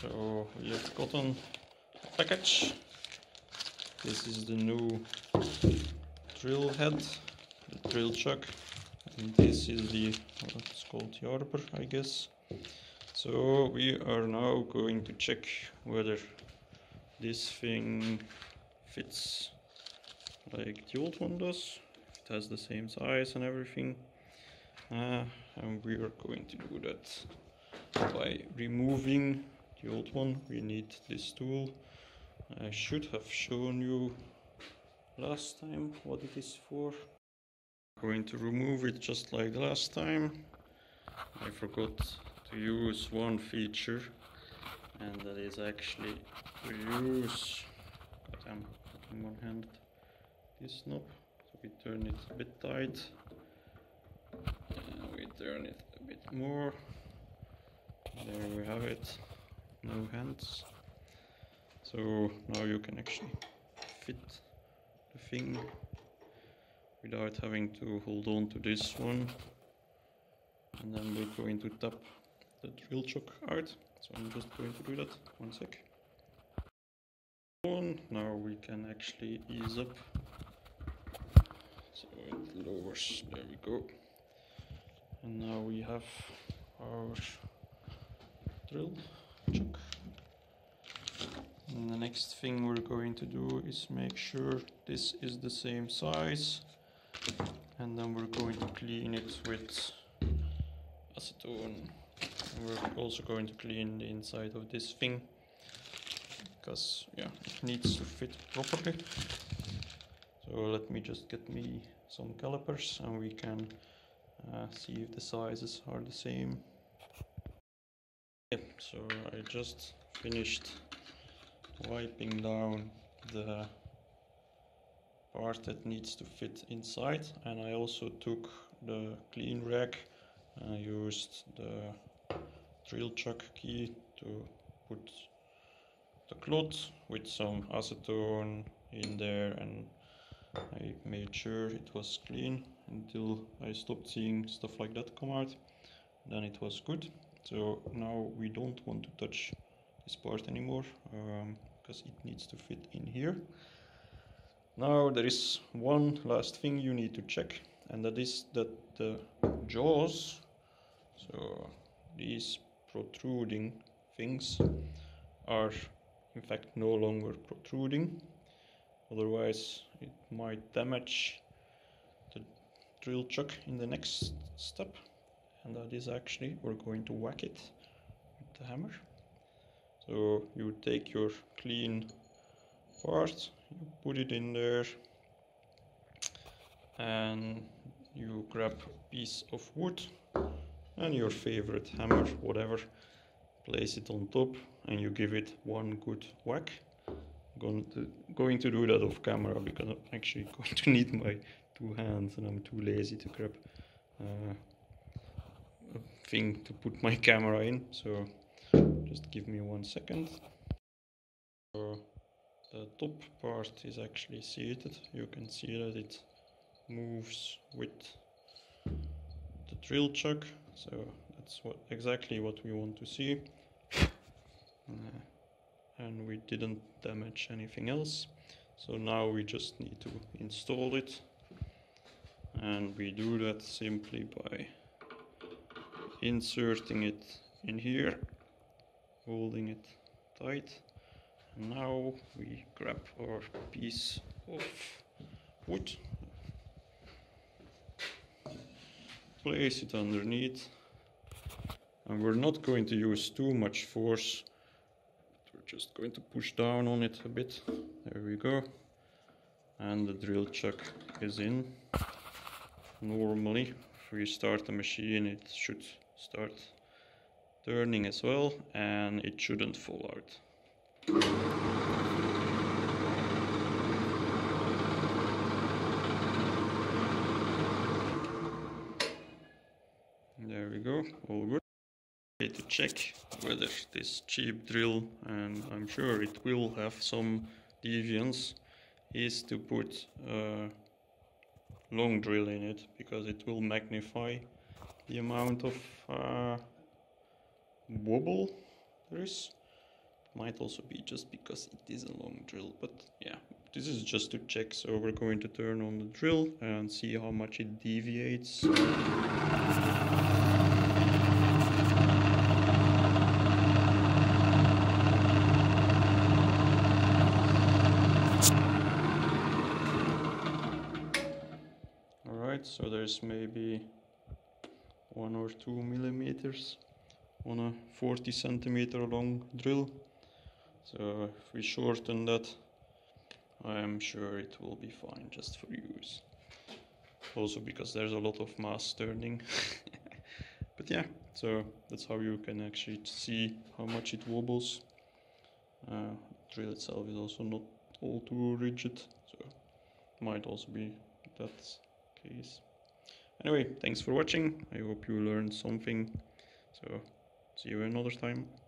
So we have gotten a package. This is the new drill head, the drill chuck, and this is the, what's called the arbor, I guess. So we are now going to check whether this thing fits like the old one does. It has the same size and everything, and we are going to do that by removing the old one. We need this tool. I should have shown you last time what it is for. I'm going to remove it just like the last time. I forgot to use one feature, and that is actually to use, I'm putting one hand, this knob. So we turn it a bit tight, and we turn it a bit more. There we have it, no hands. So now you can actually fit the thing without having to hold on to this one. And then we're going to tap the drill chuck out. So I'm just going to do that, one sec. Now we can actually ease up. So it lowers, there we go. And now we have our drill chuck. And the next thing we're going to do is make sure this is the same size, and then we're going to clean it with acetone. And we're also going to clean the inside of this thing, because yeah, it needs to fit properly. So let me just get me some calipers, and we can see if the sizes are the same. Yep, so I just finished wiping down the part that needs to fit inside, and I also took the clean rack and I used the drill chuck key to put the cloth with some acetone in there, and I made sure it was clean until I stopped seeing stuff like that come out. Then it was good. So now we don't want to touch this part anymore, because it needs to fit in here. Now there is one last thing you need to check, and that is that the jaws, so these protruding things, are in fact no longer protruding. Otherwise it might damage the drill chuck in the next step, and that is actually we're going to whack it with the hammer. So you take your clean part, you put it in there, and you grab a piece of wood and your favorite hammer, whatever, place it on top, and you give it one good whack. I'm going to do that off camera, because I'm actually going to need my two hands, and I'm too lazy to grab a thing to put my camera in. So just give me 1 second. So the top part is actually seated. You can see that it moves with the drill chuck, so that's exactly what we want to see. And we didn't damage anything else. So now we just need to install it, and we do that simply by inserting it in here, holding it tight. And now we grab our piece of wood, place it underneath, and we're not going to use too much force. Just going to push down on it a bit. There we go. And the drill chuck is in. Normally, if we start the machine, it should start turning as well, and it shouldn't fall out. There we go. All good. To check whether this cheap drill, and I'm sure it will have some deviance, is to put a long drill in it, because it will magnify the amount of wobble there is. might also be just because it is a long drill, but yeah, this is just to check. So we're going to turn on the drill and see how much it deviates. Alright, so there's maybe 1 or 2 millimeters on a 40 centimeter long drill. So if we shorten that, I am sure it will be fine just for use. Also because there's a lot of mass turning. But yeah, so that's how you can actually see how much it wobbles. The drill itself is also not all too rigid, so it might also be that case. Anyway, thanks for watching. I hope you learned something. So see you another time.